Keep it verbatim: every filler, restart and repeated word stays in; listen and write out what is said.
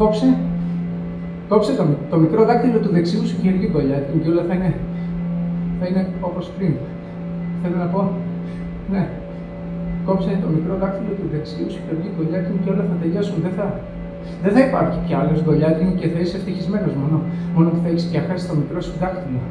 κόψε, κόψε το, το μικρό δάκτυλο του δεξιού σου χεριού κολλιάτικου και όλα θα είναι, θα είναι όπως πριν. Θέλω να πω, ναι, κόψε το μικρό δάκτυλο του δεξιού σου χεριού κολλιάτικου και όλα θα τελειώσουν. Δεν θα, δεν θα υπάρχει πια άλλος κολλιάτικου και θα είσαι ευτυχισμένος μόνο, μόνο που θα έχεις πια χάσει το μικρό σου δάκτυλο.